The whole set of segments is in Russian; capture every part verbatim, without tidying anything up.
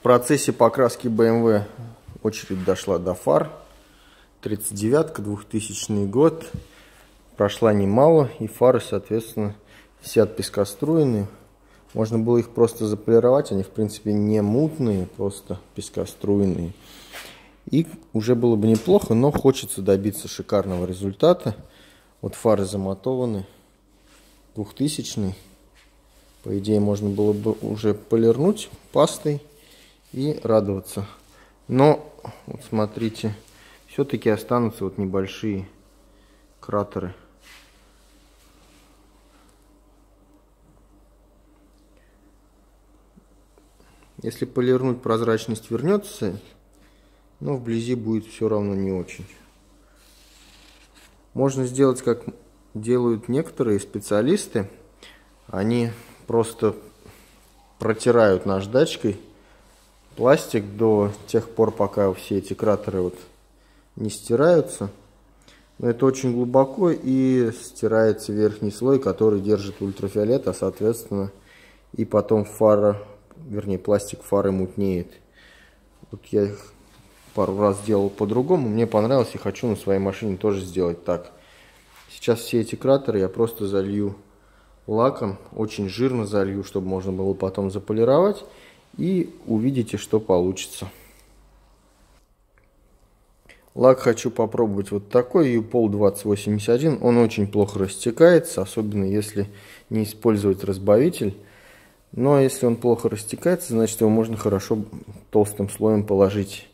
В процессе покраски бэ эм вэ очередь дошла до фар. тридцать девятка, двухтысячный год. Прошла немало, и фары, соответственно, все от песка струены. Можно было их просто заполировать, они, в принципе, не мутные, просто пескоструйные. И уже было бы неплохо, но хочется добиться шикарного результата. Вот фары замотованы, двухтысячный. По идее, можно было бы уже полирнуть пастой и радоваться. Но, вот смотрите, все-таки останутся вот небольшие кратеры. Если полирнуть, прозрачность вернется, но вблизи будет все равно не очень. Можно сделать, как делают некоторые специалисты. Они просто протирают наждачкой пластик до тех пор, пока все эти кратеры вот не стираются. Но это очень глубоко, и стирается верхний слой, который держит ультрафиолет, а соответственно и потом фара... Вернее, пластик фары мутнеет. Вот я их пару раз делал по-другому. Мне понравилось, и хочу на своей машине тоже сделать так. Сейчас все эти кратеры я просто залью лаком. Очень жирно залью, чтобы можно было потом заполировать. И увидите, что получится. Лак хочу попробовать вот такой, ю пол двадцать восемьдесят один. Он очень плохо растекается, особенно если не использовать разбавитель. Но если он плохо растекается, значит его можно хорошо толстым слоем положить.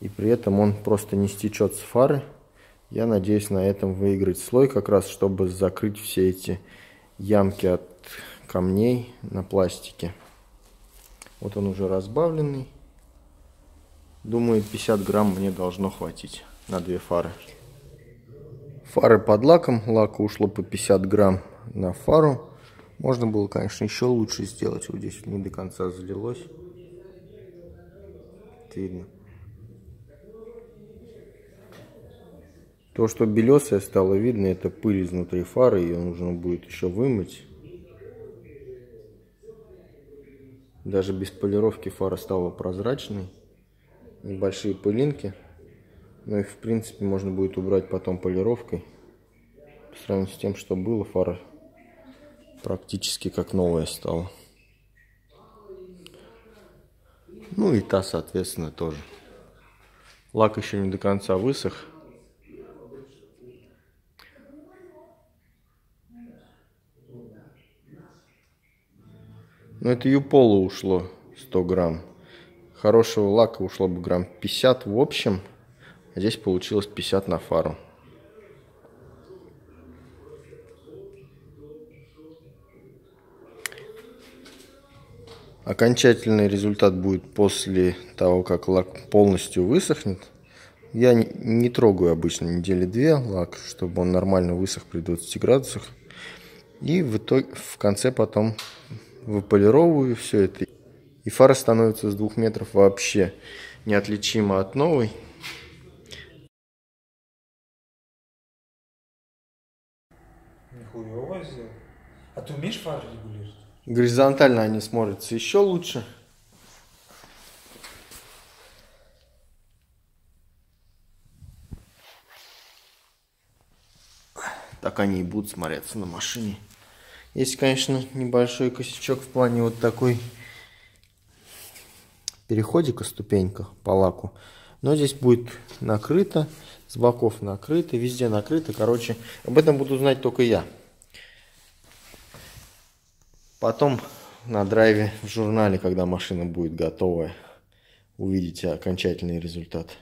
И при этом он просто не стечет с фары. Я надеюсь на этом выиграть слой, как раз чтобы закрыть все эти ямки от камней на пластике. Вот он уже разбавленный. Думаю, пятьдесят грамм мне должно хватить на две фары. Фары под лаком. Лака ушло по пятьдесят грамм на фару. Можно было, конечно, еще лучше сделать. Вот здесь не до конца залилось. Это видно. То, что белесое стало видно, это пыль изнутри фары. Ее нужно будет еще вымыть. Даже без полировки фара стала прозрачной. Небольшие пылинки. Но их, в принципе, можно будет убрать потом полировкой. По сравнению с тем, что было, фара практически как новая стала. Ну и та, соответственно, тоже. Лак еще не до конца высох. Но это ю пол ушло сто грамм. Хорошего лака ушло бы грамм пятьдесят в общем. А здесь получилось пятьдесят на фару. Окончательный результат будет после того, как лак полностью высохнет. Я не, не трогаю обычно недели две лак, чтобы он нормально высох при двадцати градусах. И в, итоге, в конце потом выполировываю все это. И фара становится с двух метров вообще неотличима от новой. Нихуево сделал. А ты умеешь фары регулировать? Горизонтально они смотрятся еще лучше. Так они и будут смотреться на машине. Есть, конечно, небольшой косячок в плане вот такой переходика, ступенька по лаку. Но здесь будет накрыто, с боков накрыто, везде накрыто. Короче, об этом буду знать только я. Потом на драйве в журнале, когда машина будет готова, увидите окончательный результат.